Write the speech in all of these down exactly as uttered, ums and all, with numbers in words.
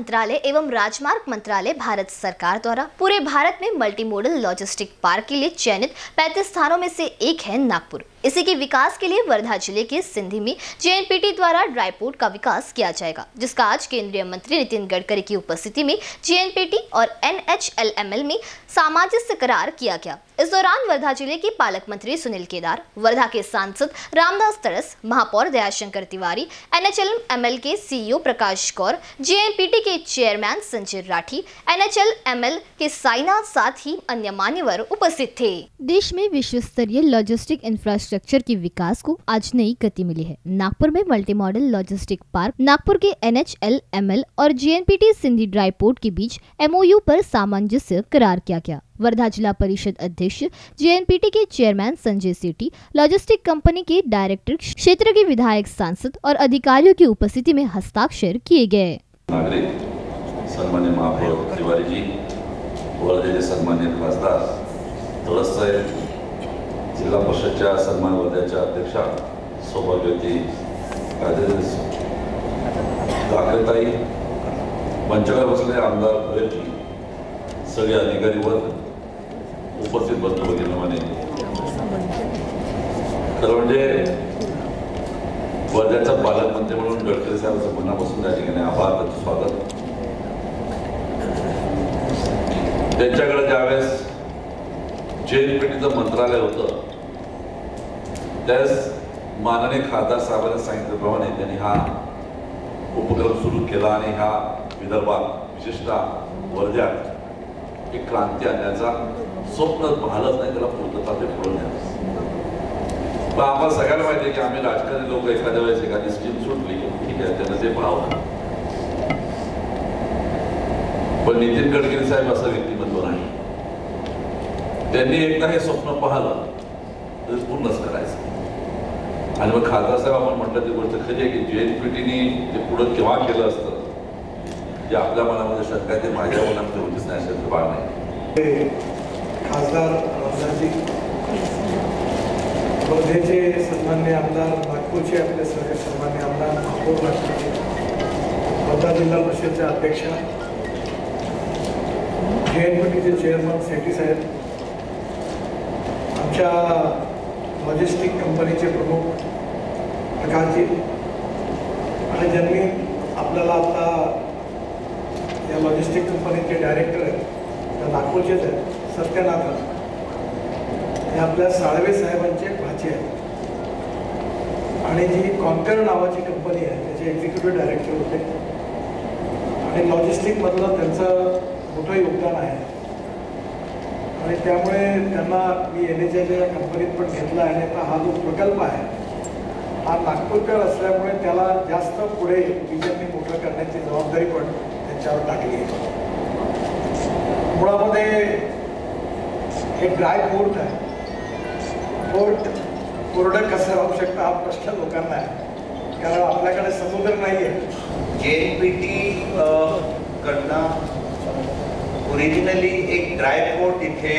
मंत्रालय एवं राजमार्ग मंत्रालय भारत सरकार द्वारा पूरे भारत में मल्टी मॉडल लॉजिस्टिक पार्क के लिए चयनित पैंतीस स्थानों में से एक है नागपुर। इसी के विकास के लिए वर्धा जिले के सिंधी में जेएनपीटी द्वारा ड्राई पोर्ट का विकास किया जाएगा, जिसका आज केंद्रीय मंत्री नितिन गडकरी की उपस्थिति में जेएनपीटी और एनएचएलएमएल में सामंजस्य करार किया गया। इस दौरान वर्धा जिले के पालक मंत्री सुनील केदार, वर्धा के सांसद रामदास तरस, महापौर दयाशंकर तिवारी, एनएचएलएमएल के सीईओ प्रकाश कौर, जेएनपीटी के चेयरमैन संजीव राठी, एनएचएलएमएल के साइनाथ, साथ ही अन्य मान्यवर उपस्थित थे। देश में विश्व स्तरीय लॉजिस्टिक इंफ्रास्ट्रक्चर स्ट्रक्चर के विकास को आज नई गति मिली है। नागपुर में multi modal logistic park Nagpur के एनएचएलएमएल और जेएनपीटी सिंधी ड्राई पोर्ट के बीच एमओयू पर सामंजस्य करार किया गया। वर्धा जिला परिषद अध्यक्ष, जेएनपीटी के chairman Sanjay Sethi, logistic company के डायरेक्टर, क्षेत्र के विधायक, सांसद और अधिकारियों की उपस्थिति में हस्ताक्षर किए गए। जिल्हा परिषदच्या सन्मान वर्धाच्या अध्यक्षा शोभाज्योती दाखलताई, मंचावर बसले आमदार बैठकी, सगळे अधिकारी वर्ग उपस्थित बंधू भगिनींनो, खरं म्हणजे वर्ध्याचा पालकमंत्री म्हणून गडकरी साहेबांचं मनापासून त्या ठिकाणी आभार, स्वागत। त्यांच्याकडे ज्यावेळेस जेएनपीटीचं मंत्रालय होतं, त्यास माननीय खासदार साहेबांनी सांगितल्याप्रमाणे त्यांनी हा उपक्रम सुरू केला आणि हा विदर्भात, विशेषतः वर्ध्यात एक क्रांती आणण्याचा स्वप्न पाहिलंच नाही, त्याला पूर्तता ते पुरवण्यास। पण आम्हाला सगळ्यांना माहिती आहे की आम्ही राजकारणी लोक एखाद्या वेळेस एखादी स्कीम सुटली ठीक आहे, त्यांना ते पाहावं, पण नितीन गडकरी साहेब असं व्यक्तिमत्व नाही। त्यांनी एकदा हे स्वप्न पाहिलं तर पूर्णच करायचं। आणि मग खासदार साहेब आपण म्हटलं ती गोष्ट खरी आहे की जेएनपीटीने ते पुढं केव्हा केलं असतं जे आपल्या मनामध्ये शंका ते माझ्या मनामध्ये होतीच नाही, अशा बाळ नाही। खासदार वर्धेचे सन्मान्य आमदार, नागपूरचे आपले सगळे सन्मान्य आमदार, महापौर राष्ट्रीय, वर्धा जिल्हा परिषदचे अध्यक्ष, जेएनपीटीचे चेअरमन सेठी साहेब, आमच्या लॉजिस्टिक कंपनीचे प्रमुख प्रकाशजी, आणि ज्यांनी आपल्याला आता या लॉजिस्टिक कंपनीचे डायरेक्टर आहेत, त्या नागपूरचेच आहेत, सत्यनाथ, हे आपल्या साळवे साहेबांचे भाचे आहेत आणि जी कॉन्कर नावाची कंपनी आहे त्याचे एक्झिक्युटिव्ह डायरेक्टर होते आणि लॉजिस्टिकमधलं त्यांचं मोठं योगदान आहे। आणि त्यामुळे त्यांना मी एन एच एल या कंपनीत पण घेतला आहे। आता हा जो प्रकल्प आहे हा नागपूरकर असल्यामुळे त्याला जास्त पुढे विजनने मोठं करण्याची जबाबदारी पण त्यांच्यावर टाकली आहे। मुळामध्ये एक ड्राय पोर्ट आहे, पोर्ट कोरडं कसं राहू शकतं हा प्रश्न लोकांना आहे, कारण आपल्याकडे समुद्र नाही आहे। जेएनपीटी कडनं ओरिजिनली एक ड्राय पोर्ट इथे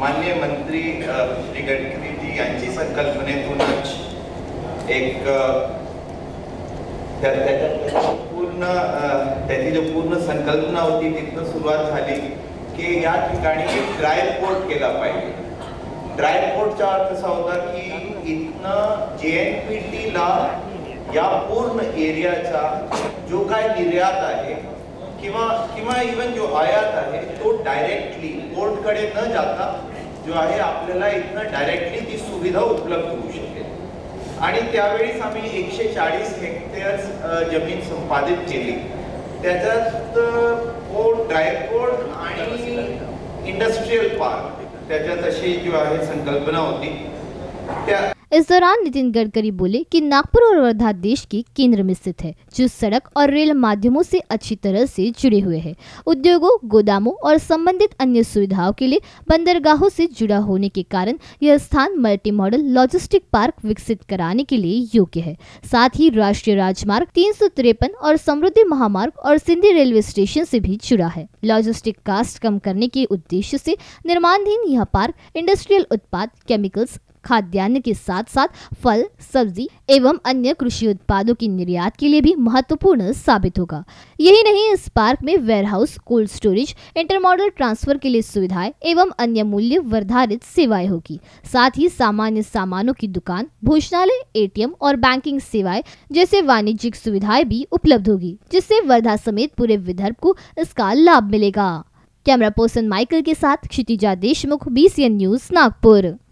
माननीय मंत्री श्री गडकरी जी यांची संकल्पनेतूनच एक पूर्ण त्याची जो पूर्ण संकल्पना होती तिथनं सुरुवात झाली की या ठिकाणी एक ड्राय पोर्ट केला पाहिजे। ड्राय पोर्टचा अर्थ असा होता की इथनं जेएनपीटीला या पूर्ण एरियाचा जो काय निर्यात आहे किंवा किंवा इवन जो आयात आहे तो डायरेक्टली पोर्टकडे न जाता जो आहे आपल्याला इथनं डायरेक्टली ती सुविधा उपलब्ध होऊ शकेल। आणि त्यावेळीस आम्ही एकशे चाळीस हेक्टेअर्स जमीन संपादित केली, त्याच्यात पोर्ट, ड्राय पोर्ट आणि इंडस्ट्रियल पार्क त्याच्यात अशी जो आहे संकल्पना होती त्या। इस दौरान नितिन गडकरी बोले कि नागपुर और वर्धा देश के केंद्र में स्थित है जो सड़क और रेल माध्यमों से अच्छी तरह से जुड़े हुए हैं। उद्योगों, गोदामों और संबंधित अन्य सुविधाओं के लिए बंदरगाहों से जुड़ा होने के कारण यह स्थान मल्टी मॉडल लॉजिस्टिक पार्क विकसित कराने के लिए योग्य है। साथ ही राष्ट्रीय राजमार्ग तीन सौ तिरपन और समृद्धि महामार्ग और सिंधी रेलवे स्टेशन से भी जुड़ा है। लॉजिस्टिक कास्ट कम करने के उद्देश्य से निर्माणाधीन यह पार्क इंडस्ट्रियल उत्पाद, केमिकल्स, खाद्यान्न के साथ साथ फल, सब्जी एवं अन्य कृषि उत्पादों की निर्यात के लिए भी महत्वपूर्ण साबित होगा। यही नहीं, इस पार्क में warehouse, cold storage, intermodal transfer के लिए सुविधाएं एवं अन्य मूल्य वर्धारित सेवाएं होगी। साथ ही सामान्य सामानों की दुकान, भोजनालय, एटीएम और बैंकिंग सेवाएं जैसे वाणिज्यिक सुविधाएं भी उपलब्ध होगी, जिससे वर्धा समेत पूरे विदर्भ को इसका लाभ मिलेगा। कैमरा पर्सन माइकल के साथ Kshitija Deshmukh, B C N news, Nagpur.